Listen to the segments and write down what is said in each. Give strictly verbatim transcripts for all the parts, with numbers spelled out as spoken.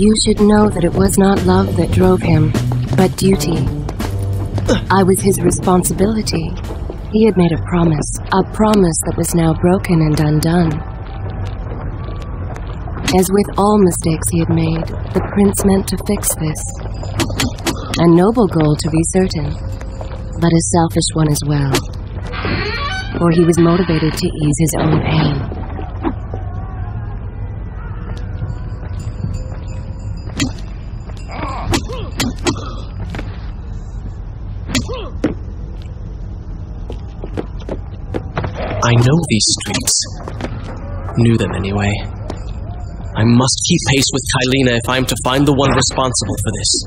You should know that it was not love that drove him, but duty. I was his responsibility. He had made a promise, a promise that was now broken and undone. As with all mistakes he had made, the prince meant to fix this. A noble goal, to be certain, but a selfish one as well, for he was motivated to ease his own pain. I know these streets. Knew them anyway. I must keep pace with Kaileena if I am to find the one responsible for this.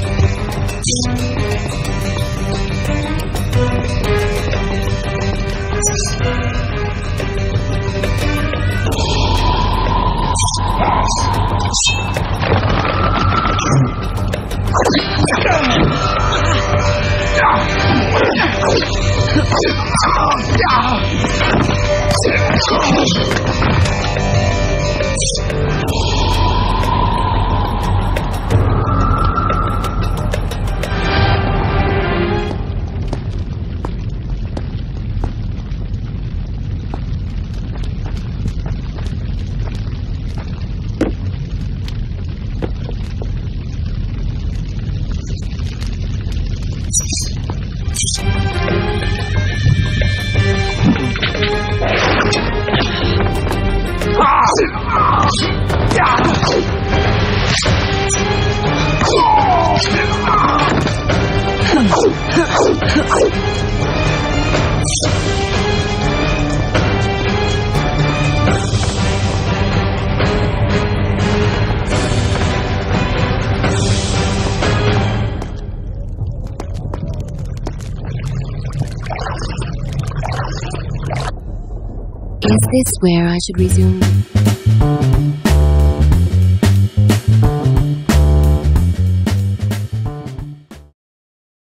Is this where I should resume?